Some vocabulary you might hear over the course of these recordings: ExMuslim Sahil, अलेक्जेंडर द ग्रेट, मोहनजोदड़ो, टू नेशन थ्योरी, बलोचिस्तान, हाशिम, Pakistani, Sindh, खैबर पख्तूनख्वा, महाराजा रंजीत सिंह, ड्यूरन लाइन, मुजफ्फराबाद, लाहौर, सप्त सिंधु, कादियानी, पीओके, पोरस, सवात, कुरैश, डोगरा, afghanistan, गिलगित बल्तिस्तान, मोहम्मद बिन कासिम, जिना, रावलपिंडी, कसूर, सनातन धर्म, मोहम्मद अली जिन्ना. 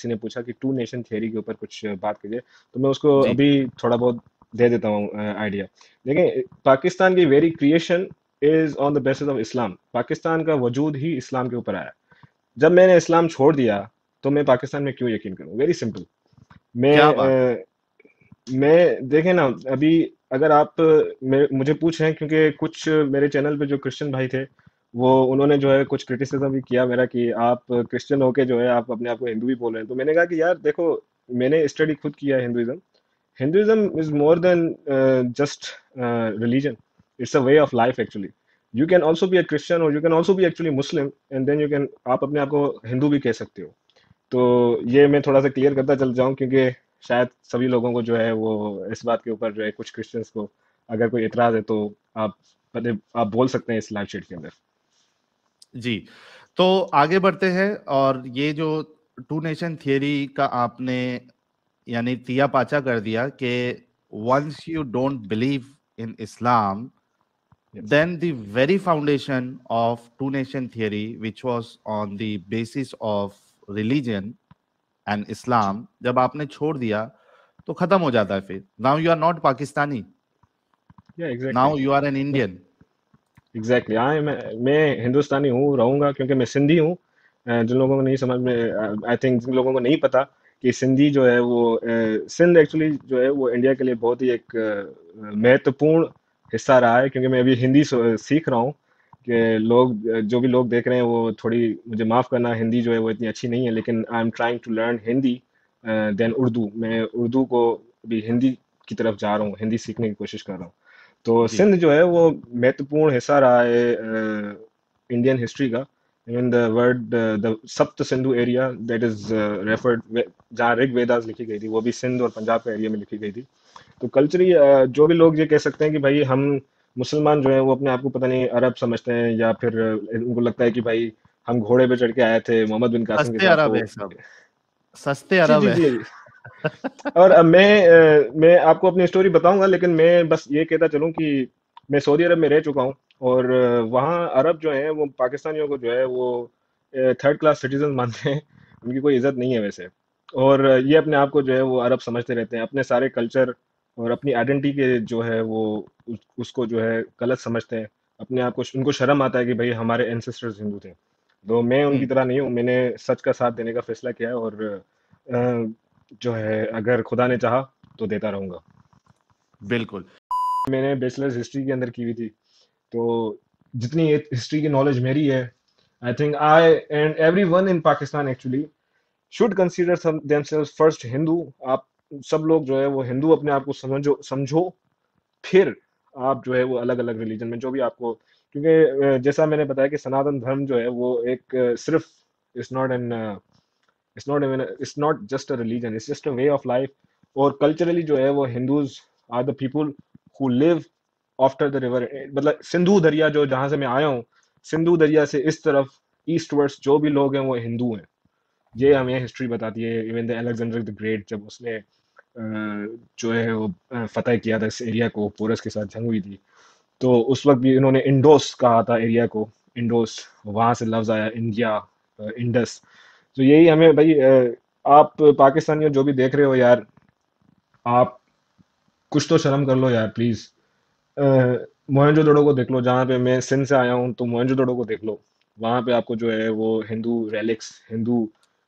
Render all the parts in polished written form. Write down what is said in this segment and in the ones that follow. किसी ने पूछा कि टू नेशन थ्योरी के ऊपर कुछ बात कीजिए, तो मैं उसको अभी थोड़ा बहुत दे देता हूँ आइडिया। देखिए, पाकिस्तान की very creation is on the basis of Islam. Pakistan का वजूद ही इस्लाम के ऊपर आया। जब मैंने इस्लाम छोड़ दिया तो मैं पाकिस्तान में क्यों यकीन करूँ? Very simple. मैं देखें ना, अभी अगर आप मुझे पूछ रहे हैं, क्योंकि कुछ मेरे चैनल पे जो क्रिश्चियन भाई थे वो उन्होंने जो है कुछ क्रिटिसिज्म भी किया मेरा कि आप क्रिश्चियन होके जो है आप अपने आप को हिंदू भी बोल रहे हैं। तो मैंने कहा कि यार देखो, मैंने स्टडी खुद किया है Hinduism. Hinduism is more than just religion, it's a way of life. Actually you can also be a Christian और you can also be actually Muslim and then you can, आप अपने आप को हिंदू भी कह सकते हो। तो ये मैं थोड़ा सा क्लियर करता चल जाऊँ, क्योंकि शायद सभी लोगों को जो है वो इस बात के ऊपर जो है, कुछ क्रिश्चियंस को अगर कोई इतराज है तो आप बोल सकते हैं इस लाइव चैट के अंदर। जी, तो आगे बढ़ते हैं। और ये जो टू नेशन थियरी का आपने यानी तिया पाचा कर दिया कि once you don't believe in Islam, then the very foundation of two nation theory which was on the basis of religion and Islam, जब आपने छोड़ दिया तो खत्म हो जाता है। फिर now you are not Pakistani, now you are an Indian. Exactly. मैं हिंदुस्तानी हूँ, रहूंगा, क्योंकि मैं सिंधी हूँ। जिन लोगों को नहीं समझ में, आई थिंक जिन लोगों को नहीं पता कि सिंधी जो है वो सिंध एक्चुअली जो है वो इंडिया के लिए बहुत ही एक महत्वपूर्ण हिस्सा रहा है। क्योंकि मैं अभी हिंदी सीख रहा हूँ कि लोग, जो भी लोग देख रहे हैं वो थोड़ी मुझे माफ़ करना, हिंदी जो है वो इतनी अच्छी नहीं है, लेकिन I am trying to learn Hindi then Urdu. मैं उर्दू को भी हिंदी की तरफ जा रहा हूँ, हिंदी सीखने की कोशिश कर रहा हूँ। तो सिंध जो है वो महत्वपूर्ण हिस्सा रहा है इंडियन हिस्ट्री का। In the word the सप्त सिंधु area that is referred, जहाँ ऋग वेदास लिखी गई थी, वो भी सिंध और पंजाब के एरिया में लिखी गई थी। तो कल्चरली जो भी लोग ये कह सकते हैं कि भाई हम मुसलमान जो है वो अपने आप को पता नहीं अरब समझते हैं, या फिर उनको लगता है कि भाई हम घोड़े पे चढ़ के आए थे मोहम्मद बिन कासिम के साथ, सस्ते अरब है। और मैं आपको अपनी स्टोरी बताऊंगा, लेकिन मैं बस ये कहता चलूं कि मैं सऊदी अरब में रह चुका हूं और वहाँ अरब जो है वो पाकिस्तानियों को जो है वो थर्ड क्लास सिटीजन मानते हैं, उनकी कोई इज्जत नहीं है वैसे। और ये अपने आप को जो है वो अरब समझते रहते हैं, अपने सारे कल्चर और अपनी आइडेंटिटी के जो है वो उसको जो है गलत समझते हैं, अपने आप को। उनको शर्म आता है कि भाई हमारे एंसेस्टर्स हिंदू थे। तो मैं उनकी तरह नहीं हूँ, मैंने सच का साथ देने का फैसला किया है और जो है अगर खुदा ने चाहा तो देता रहूँगा। बिल्कुल। मैंने बैचलर्स हिस्ट्री के अंदर की हुई थी, तो जितनी ये हिस्ट्री की नॉलेज मेरी है, I think I and everyone in Pakistan actually should consider themselves first Hindu. आप सब लोग जो है वो हिंदू अपने आप को समझो, फिर आप जो है वो अलग अलग रिलीजन में जो भी आपको, क्योंकि जैसा मैंने बताया कि सनातन धर्म जो है वो एक सिर्फ it's not just a religion, it's just a way of life. और कल्चरली जो है वो Hindus are the people who live after the river, मतलब सिंधु दरिया, जो जहाँ से मैं आया हूँ, सिंधु दरिया से इस तरफ ईस्टवर्ड्स जो भी लोग हैं वो हिंदू हैं। ये हमें हिस्ट्री बताती है। Even the अलेक्जेंडर द ग्रेट, जब उसने जो है वो फतेह किया था इस एरिया को, पोरस के साथ जंग हुई थी, तो उस वक्त भी इन्होंने इंडोस कहा था एरिया को, इंडोस, वहाँ से लफ्ज़ आया इंडिया, इंडस। तो यही हमें भाई, आप पाकिस्तानियों जो भी देख रहे हो यार, आप कुछ तो शर्म कर लो यार, प्लीज़। मोहनजोदड़ो को देख लो, जहाँ पे मैं सिंध से आया हूँ, तो मोहनजोदड़ो को देख लो, वहाँ पे आपको जो है वो Hindu relics, Hindu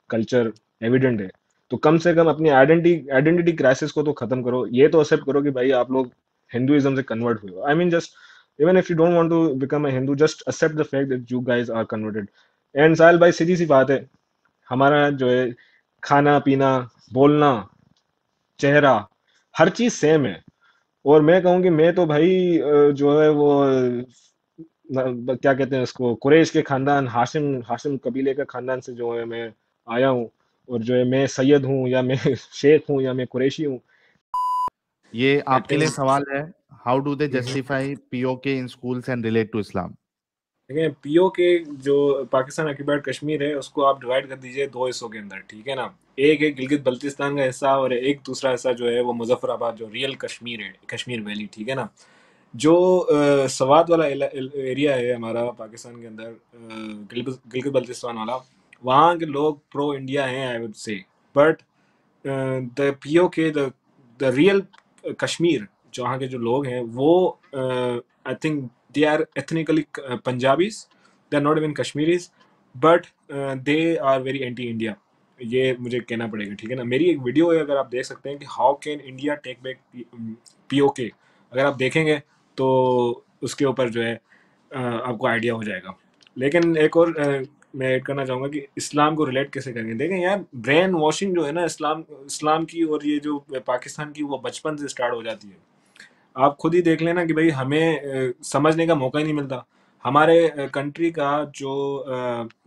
culture evident है। तो कम से कम अपनी आइडेंटिटी क्राइसिस को तो खत्म करो। ये तो एक्सेप्ट करो कि भाई आप लोग हिंदुइज्म से कन्वर्ट हुए। I mean, just even if you don't want to become a Hindu, just accept the fact that you guys are converted. And Sahil भाई, सीधी सी बात है, हमारा जो है खाना पीना, बोलना, चेहरा, हर चीज सेम है। और मैं कहूँगी, मैं तो भाई जो है वो क्या कहते हैं उसको, कुरैश के खानदान, हाशिम कबीले का खानदान से जो है मैं आया हूँ, और जो है मैं सैयद हूँ, या मैं शेख हूँ, या मैं कुरैशी हूँ। ये आपके लिए सवाल है, how do they justify पीओके in schools and relate to Islam? देखिए, पीओके जो पाकिस्तान ऑक्यूपाइड कश्मीर है, उसको आप डिवाइड कर दीजिए दो हिस्सों के अंदर, ठीक है ना। एक है गिलगित बल्तिस्तान का हिस्सा और एक दूसरा हिस्सा जो है वो मुजफ्फराबाद, जो रियल कश्मीर है, कश्मीर वैली, ठीक है ना। जो सवात वाला एरिया है हमारा पाकिस्तान के अंदर, गिलगित बल्तिस्तान वाला, वहाँ के लोग प्रो इंडिया हैं, I would say. But the पीओके the real Kashmir जहाँ के जो लोग हैं वो I think they are ethnically Punjabis, they are not even Kashmiris, but they are very anti India, ये मुझे कहना पड़ेगा, ठीक है ना। मेरी एक वीडियो है, अगर आप देख सकते हैं कि how can India take back पीओके, अगर आप देखेंगे तो उसके ऊपर जो है आपको आइडिया हो जाएगा। लेकिन एक और मैं ऐड करना चाहूँगा कि इस्लाम को रिलेट कैसे करेंगे। देखें यार, ब्रेन वॉशिंग जो है ना इस्लाम की और ये जो पाकिस्तान की, वो बचपन से स्टार्ट हो जाती है। आप खुद ही देख लेना कि भाई हमें समझने का मौका ही नहीं मिलता। हमारे कंट्री का जो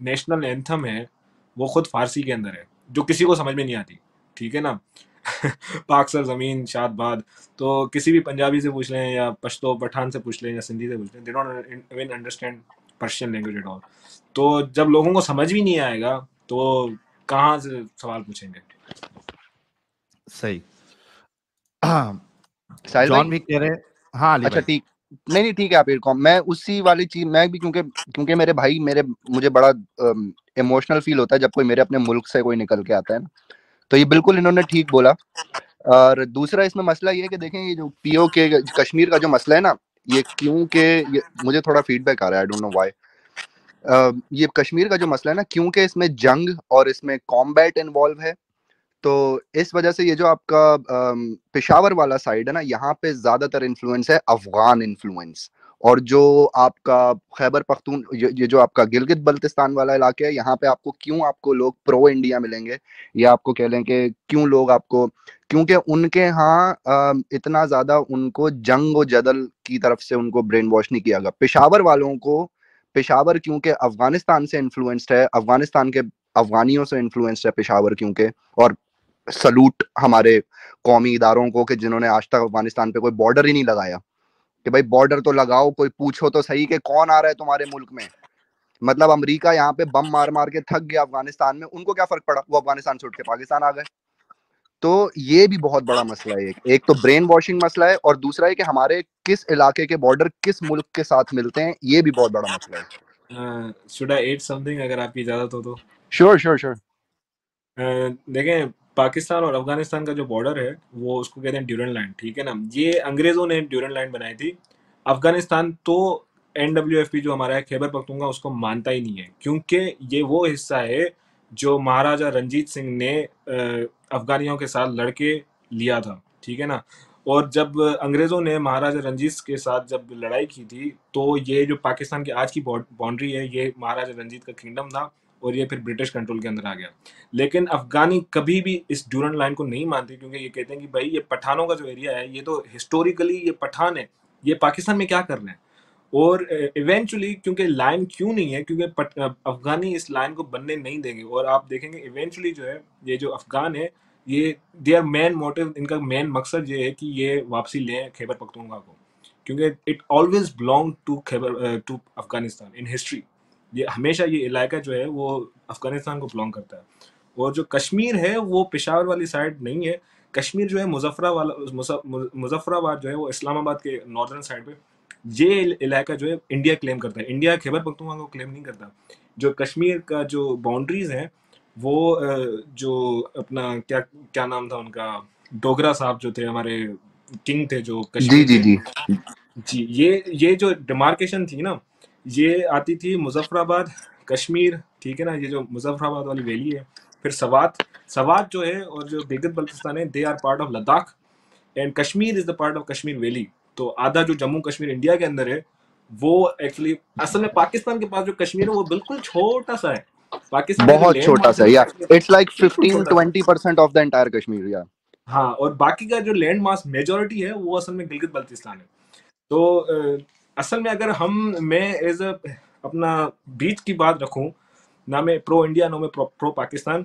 नेशनल एंथम है वो खुद फारसी के अंदर है, जो किसी को समझ में नहीं आती, ठीक है ना। पाक सर ज़मीन शाद बाद, तो किसी भी पंजाबी से पूछ लें या पश्तो पठान से पूछ लें या सिंधी से पूछ लें, they don't even understand Persian language at all. तो जब लोगों को समझ भी नहीं आएगा तो कहाँ से सवाल पूछेंगे। सही जॉन भी कह रहे हैं। हाँ अच्छा ठीक, नहीं ठीक है, आप कॉम मैं उसी वाली चीज मैं भी क्योंकि मेरे भाई मुझे बड़ा इमोशनल फील होता है जब कोई मेरे अपने मुल्क से कोई निकल के आता है ना, तो ये बिल्कुल इन्होंने ठीक बोला। और दूसरा इसमें मसला ये है कि देखें, ये जो पीओके कश्मीर का जो मसला है ना, ये क्योंकि मुझे थोड़ा फीडबैक आ रहा है, आई डोंट नो व्हाई, ये कश्मीर का जो मसला है ना, क्योंकि इसमें जंग और इसमें कॉम्बैट इन्वॉल्व है, तो इस वजह से ये जो आपका पेशावर वाला साइड है ना, यहाँ पे ज़्यादातर इन्फ्लुएंस है अफ़गान इन्फ्लुएंस, और जो आपका खैबर पख्तून ये जो आपका गिलगित बल्तिस्तान वाला इलाका है, यहाँ पे आपको लोग प्रो इंडिया मिलेंगे, या आपको कह लें कि क्यों लोग आपको, क्योंकि उनके यहाँ इतना ज़्यादा उनको जंग व जदल की तरफ से उनको ब्रेन वॉश नहीं किया गया। पेशावर वालों को, पेशावर क्योंकि अफ़गानिस्तान से इन्फ्लुएंस्ड है, अफ़गानिस्तान के अफ़गानियों से इन्फ्लुएंस्ड है पेशावर, क्योंकि और सलूट हमारे कौमी इदारों को कि जिन्होंने आज तक अफगानिस्तान पे कोई बॉर्डर ही नहीं लगाया, कि भाई बॉर्डर तो लगाओ, कोई पूछो तो सही कि कौन आ रहा है तुम्हारे मुल्क में। मतलब अमेरिका यहाँ पे बम मार मार के थक गया अफगानिस्तान में, उनको क्या फर्क पड़ा, वो अफगानिस्तान से उठ के पाकिस्तान आ गए। तो ये भी बहुत बड़ा मसला है, एक तो ब्रेन वॉशिंग मसला है, और दूसरा है कि हमारे किस इलाके के बॉर्डर किस मुल्क के साथ मिलते हैं, ये भी बहुत बड़ा मसला है। शुड आई ऐड समथिंग, अगर आपकी इजाजत हो तो? Sure sure sure. देखें, पाकिस्तान और अफगानिस्तान का जो बॉर्डर है वो उसको कहते हैं ड्यूरन लाइन, ठीक है ना। ये अंग्रेज़ों ने ड्यूरन लाइन बनाई थी। अफगानिस्तान तो NWFP जो हमारा है खैबर पख्तूनख्वा, उसको मानता ही नहीं है, क्योंकि ये वो हिस्सा है जो महाराजा रंजीत सिंह ने अफगानियों के साथ लड़के लिया था, ठीक है ना। और जब अंग्रेज़ों ने महाराजा रंजीत के साथ जब लड़ाई की थी, तो ये जो पाकिस्तान की आज की बाउंड्री है, ये महाराजा रंजीत का किंगडम था और ये फिर ब्रिटिश कंट्रोल के अंदर आ गया। लेकिन अफगानी कभी भी इस ड्यूरन लाइन को नहीं मानते, क्योंकि ये कहते हैं कि भाई ये पठानों का जो एरिया है, ये तो हिस्टोरिकली ये पठान है, ये पाकिस्तान में क्या कर रहे हैं। और इवेंचुअली क्योंकि लाइन क्यों नहीं है, क्योंकि अफगानी इस लाइन को बनने नहीं देंगे। और आप देखेंगे इवेंचुअली जो है, ये जो अफगान है, ये देयर मेन मोटिव, इनका मेन मकसद ये है कि ये वापसी लें खैबर पख्तूनख्वा को, क्योंकि it always belong to Khyber to Afghanistan in history. ये हमेशा ये इलाका जो है वो अफगानिस्तान को बिलोंग करता है। और जो कश्मीर है वो पेशावर वाली साइड नहीं है, कश्मीर जो है मुजफ्फराबाद जो है वो इस्लामाबाद के नॉर्दर्न साइड पे, ये इलाका जो है इंडिया क्लेम करता है। इंडिया खैबर पख्तूनख्वा को क्लेम नहीं करता। जो कश्मीर का जो बाउंड्रीज हैं वो जो अपना क्या क्या नाम था उनका, डोगरा साहब जो थे हमारे किंग थे जो कश्मीर, जी जी जी जी, ये जो डिमार्केशन थी ना, ये आती थी मुजफ्फराबाद कश्मीर, ठीक है ना। ये जो मुजफ्फराबाद वाली वैली है, फिर सवात जो है, और जो गिलगित बल्तिस्तान है, they are part of Ladakh and Kashmir is the part of Kashmir valley. तो आधा जो जम्मू कश्मीर इंडिया के अंदर है वो एक्चुअली असल में पाकिस्तान के पास जो कश्मीर है वो बिल्कुल छोटा सा है, पाकिस्तान बहुत छोटा सा, या it's like 15-20% of the entire Kashmir, या हाँ। और बाकी का जो लैंड मास मेजॉरिटी है वो असल में गिलगित बल्तिस्तान है। तो असल में अगर मैं एज अ अपना बीच की बात रखूं ना, मैं प्रो इंडिया ना मैं प्रो पाकिस्तान,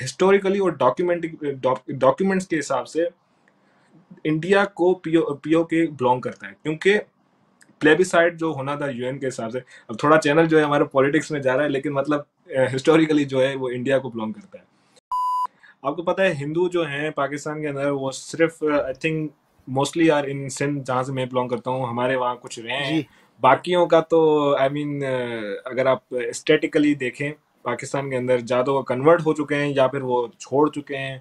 हिस्टोरिकली और डॉक्यूमेंट्स के हिसाब से इंडिया को पीओके बिलोंग करता है, क्योंकि प्लेबिसाइड जो होना था यूएन के हिसाब से। अब थोड़ा चैनल जो है हमारा पॉलिटिक्स में जा रहा है, लेकिन मतलब हिस्टोरिकली जो है वो इंडिया को बिलोंग करता है। आपको पता है हिंदू जो हैं पाकिस्तान के अंदर वो सिर्फ आई थिंक मोस्टली यार इन सिंध, जहाँ से मैं बिलोंग करता हूँ, हमारे वहाँ कुछ रहे हैं। बाकियों का तो आई I mean, अगर आप स्टैटिकली देखें पाकिस्तान के अंदर या तो वो कन्वर्ट हो चुके हैं या फिर वो छोड़ चुके हैं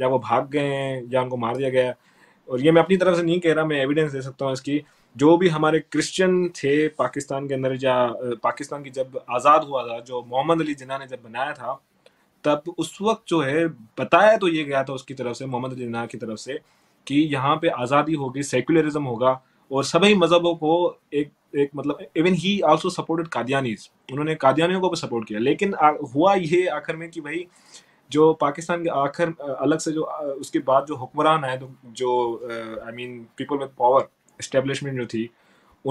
या वो भाग गए हैं या उनको मार दिया गया। और ये मैं अपनी तरफ से नहीं कह रहा, मैं एविडेंस दे सकता हूँ इसकी। जो भी हमारे क्रिश्चियन थे पाकिस्तान के अंदर, या पाकिस्तान की जब आज़ाद हुआ था, जो मोहम्मद अली जिन्ना ने जब बनाया था, तब उस वक्त जो है बताया तो ये गया था उसकी तरफ से, मोहम्मद अली जिन्ना की तरफ से, कि यहाँ पे आज़ादी होगी, सेकुलरिज्म होगा और सभी मजहबों को एक मतलब, even he also supported Qadianis, उन्होंने कादियानियों को भी सपोर्ट किया। लेकिन हुआ ये आखिर में कि भाई जो पाकिस्तान के आखिर अलग से जो उसके बाद जो हुक्मरान आए, तो जो I mean people with power establishment जो थी,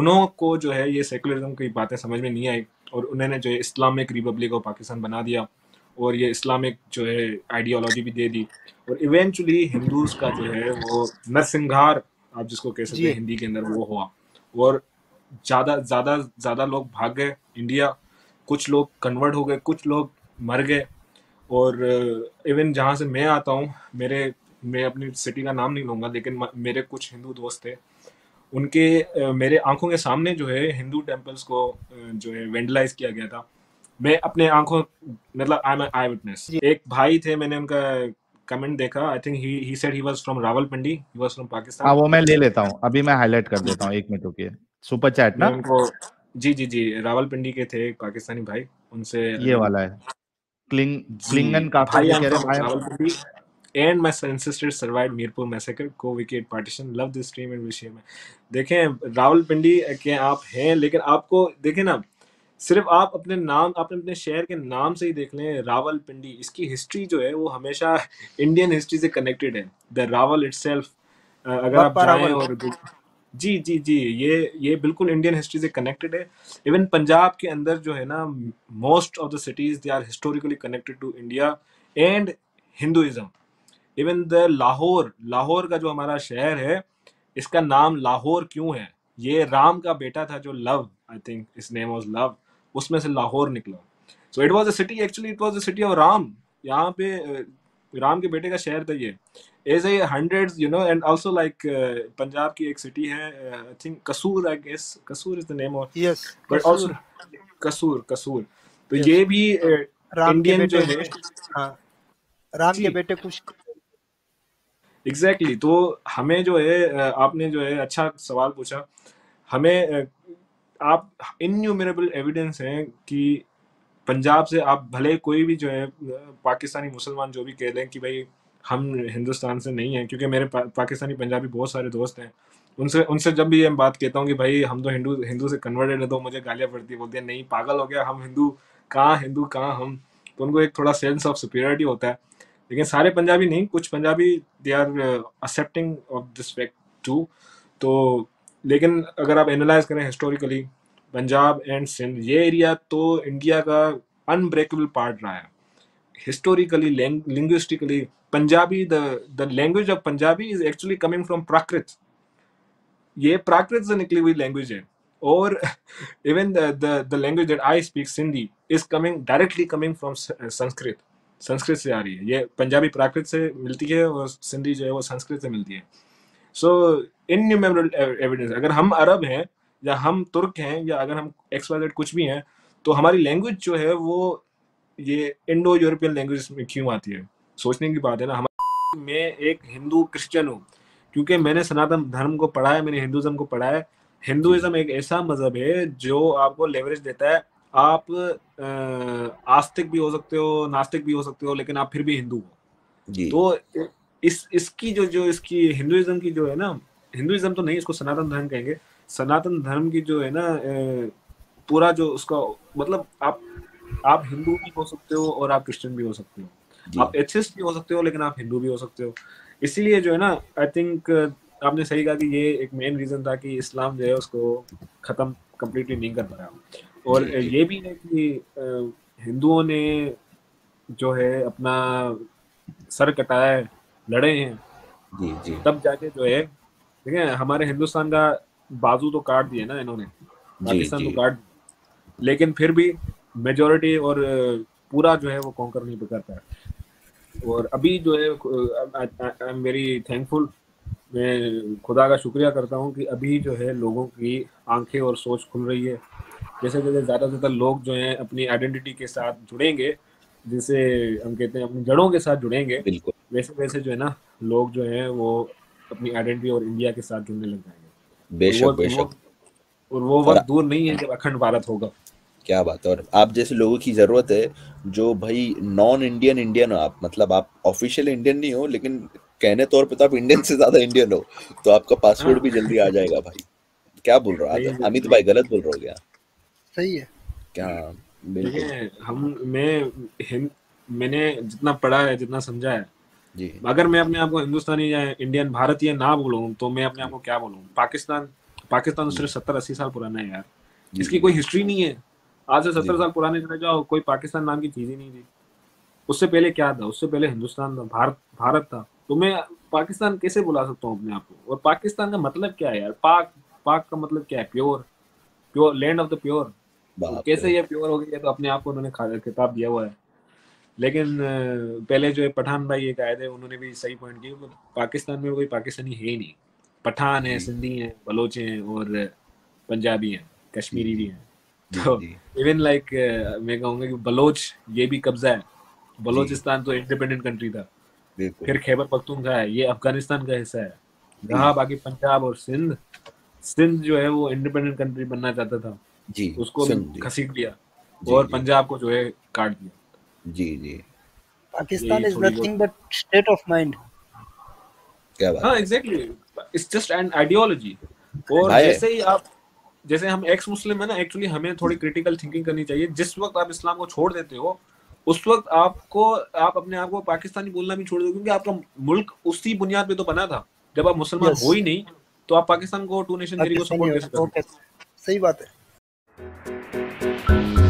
उन्हों को जो है ये सेकुलरिज्म की बातें समझ में नहीं आई और उन्होंने जो है इस्लामिक रिपब्लिक ऑफ पाकिस्तान बना दिया और ये इस्लामिक जो है आइडियोलॉजी भी दे दी। और इवेंचुअली हिंदूज का जो है वो नरसंहार, आप जिसको कह सकते हैं हिंदी के अंदर, वो हुआ और ज़्यादा लोग भाग गए इंडिया, कुछ लोग कन्वर्ट हो गए, कुछ लोग मर गए। और इवन जहाँ से मैं आता हूँ, मैं अपनी सिटी का नाम नहीं लूँगा, लेकिन मेरे कुछ हिंदू दोस्त थे, उनके मेरे आंखों के सामने जो है हिंदू टेम्पल्स को जो है वेंडलाइज किया गया था। मैं अपने आंखों, मतलब I am an I witness. एक भाई थे, मैंने उनका कमेंट देखा, I think he said he was from रावलपिंडी, he was from Pakistan. वो मैं ले लेता हूं, अभी मैं हाईलाइट कर देता हूं, एक मिनट रुकिए। सुपर चैट ना उनको, जी रावलपिंडी के थे पाकिस्तानी भाई, उनसे ये वाला है क्लिंगन काफी कह रहे भाई, रावलपिंडी and my sisters survived Mirpur massacre कोविकेट partition, love this stream and wish here. देखें रावलपिंडी के आप हैं, लेकिन आपको देखें ना, सिर्फ आप अपने नाम, आपने अपने शहर के नाम से ही देख लें रावलपिंडी, इसकी हिस्ट्री जो है वो हमेशा इंडियन हिस्ट्री से कनेक्टेड है। द रावल इटसेल्फ अगर आप जाएं, और जी ये बिल्कुल इंडियन हिस्ट्री से कनेक्टेड है। इवन पंजाब के अंदर जो है ना, most of the cities they are historically connected to India and Hinduism. Even the लाहौर का जो हमारा शहर है, इसका नाम लाहौर क्यों है? ये राम का बेटा था जो love, I think his name was love, उसमें से लाहौर निकला। So it was a city, actually it was a city of Ram. यहाँ पे राम के बेटे का शहर था ये। As a hundreds you know, and also like Punjab की एक सिटी है, I think कसूर, I guess कसूर is the name of, yes but also कसूर। तो ये भी इंडियन जो है, हां राम के बेटे कुछ एग्जैक्टली। तो हमें जो है, आपने जो है अच्छा सवाल पूछा, हमें आप इन्यूमरेबल एविडेंस हैं कि पंजाब से आप भले कोई भी जो है पाकिस्तानी मुसलमान जो भी कह लें कि भाई हम हिंदुस्तान से नहीं हैं, क्योंकि मेरे पाकिस्तानी पंजाबी बहुत सारे दोस्त हैं, उनसे जब भी ये बात कहता हूँ कि भाई हम तो हिंदू से कन्वर्टेड है, तो मुझे गालियाँ पड़ती है, बोलते हैं नहीं पागल हो गया, हम हिंदू कहाँ हम। तो उनको एक थोड़ा सेंस ऑफ सुपीरियरिटी होता है, लेकिन सारे पंजाबी नहीं, कुछ Punjabi they are accepting of this fact too. तो लेकिन अगर आप एनालाइज करें हिस्टोरिकली, पंजाब एंड सिंध ये एरिया तो इंडिया का अनब्रेकेबल पार्ट रहा है historically, linguistically. Punjabi, the language of Punjabi is actually coming from Prakrit, ये प्राकृत से निकली हुई लैंग्वेज है। और even the language that I speak, Sindhi, is coming directly coming from Sanskrit से आ रही है। ये पंजाबी प्राकृत से मिलती है और सिंधी जो है वो संस्कृत से मिलती है। सो इनन्यूमरेबल एविडेंस, अगर हम अरब हैं या हम तुर्क हैं या अगर हम एक्सवाइजेड कुछ भी हैं, तो हमारी लैंग्वेज जो है वो ये इंडो यूरोपियन लैंग्वेज में क्यों आती है? सोचने की बात है ना। हमारे मैं एक हिंदू क्रिश्चियन हूँ, क्योंकि मैंने सनातन धर्म को पढ़ा है, मैंने हिंदुज़म को पढ़ा है। हिंदुज़म एक ऐसा मज़हब है जो आपको लेवरेज देता है। आप आस्तिक भी हो सकते हो, नास्तिक भी हो सकते हो, लेकिन आप फिर भी हिंदू हो। तो इसकी जो इसकी हिंदुइज्म की जो है ना, हिंदुइज्म तो नहीं, इसको सनातन धर्म कहेंगे। सनातन धर्म की जो है ना पूरा जो उसका मतलब, आप हिंदू भी हो सकते हो और आप क्रिश्चियन भी हो सकते हो, आप एथिस्ट भी हो सकते हो, लेकिन आप हिंदू भी हो सकते हो। इसीलिए जो है ना, आई थिंक आपने सही कहा कि ये एक मेन रीजन था कि इस्लाम जो है उसको खत्म कम्प्लीटली नहीं कर पाया। और ये भी है कि हिंदुओं ने जो है अपना सर कटाया है, लड़े हैं, जी तब जाके जो है, ठीक है, हमारे हिंदुस्तान का बाजू तो काट दिया ना इन्होंने, पाकिस्तान तो काट, लेकिन फिर भी मेजॉरिटी और पूरा जो है वो कॉन्कर नहीं करता है। और अभी जो है आई एम वेरी थैंकफुल, मैं खुदा का शुक्रिया करता हूँ कि अभी जो है लोगों की आंखें और सोच खुल रही है। जैसे जैसे ज़्यादा से ज़्यादा लोग जो हैं अपनी आइडेंटिटी के साथ जुड़ेंगे, जिसे हम कहते हैं अपनी जड़ों के साथ जुड़ेंगे, वैसे वैसे जो है ना लोग जो हैं वो अपनी आइडेंटिटी और इंडिया के साथ जुड़ने लग जाएंगे। बेशक बेशक, और वो वक्त दूर नहीं है जब अखंड भारत होगा। क्या बात है। और आप जैसे लोगों की ज़रूरत है जो भाई नॉन इंडियन इंडियन हो, आप मतलब आप ऑफिशियल इंडियन नहीं हो लेकिन कहने तौर पे तो आप इंडियन से ज़्यादा इंडियन हो, तो आपका पासपोर्ट भी जल्दी आ जाएगा भाई। क्या बोल रहा है अमित भाई, गलत बोल रहा हो? क्या सही है? क्या बिल्कुल। हम मैंने जितना पढ़ा है जितना समझा है जी, अगर मैं अपने आप को हिंदुस्तानी या इंडियन भारतीय ना बोलूँ तो मैं अपने आप को क्या बोलूँ? पाकिस्तान सिर्फ 70-80 साल पुराना है यार, इसकी कोई हिस्ट्री नहीं है। आज से 70 साल पुराने चले जाओ, कोई पाकिस्तान नाम की चीज ही नहीं थी। उससे पहले क्या था? उससे पहले हिंदुस्तान था, भारत था। तो मैं पाकिस्तान कैसे बुला सकता हूँ अपने आप को? और पाकिस्तान का मतलब क्या है यार? पाक का मतलब क्या है? Pure land of the pure. कैसे ये प्योर हो गया? तो अपने आप को उन्होंने खिताब दिया हुआ है। लेकिन पहले जो है पठान भाई एक आए थे, उन्होंने भी सही पॉइंट किया, पाकिस्तान में कोई पाकिस्तानी है ही नहीं। पठान है, सिंधी है, बलोच है और पंजाबी है, कश्मीरी भी है। तो इवन मैं कहूँगा कि बलोच ये भी कब्जा है। बलोचिस्तान तो इंडिपेंडेंट कंट्री था, फिर खैबर पख्तूनख्वा है, ये अफगानिस्तान का हिस्सा है। रहा बाकी पंजाब और सिंध जो है वो इंडिपेंडेंट कंट्री बनना चाहता था जी, उसको खसीट लिया और पंजाब को जो है काट दिया। जी जी, Pakistan is nothing but state of mind. क्या बात? हाँ exactly, it's just an ideology. और जैसे ही आप जैसे हम एक्स मुस्लिम है ना, एक्चुअली हमें थोड़ी क्रिटिकल थिंकिंग करनी चाहिए। जिस वक्त आप इस्लाम को छोड़ देते हो उस वक्त आप अपने आप को पाकिस्तानी बोलना भी छोड़ दो, क्योंकि आपका मुल्क उसी बुनियाद पे तो बना था। जब आप मुसलमान हो ही नहीं तो आप पाकिस्तान को टू नेशन थ्योरी को सपोर्ट कर सकते हो। सही बात है।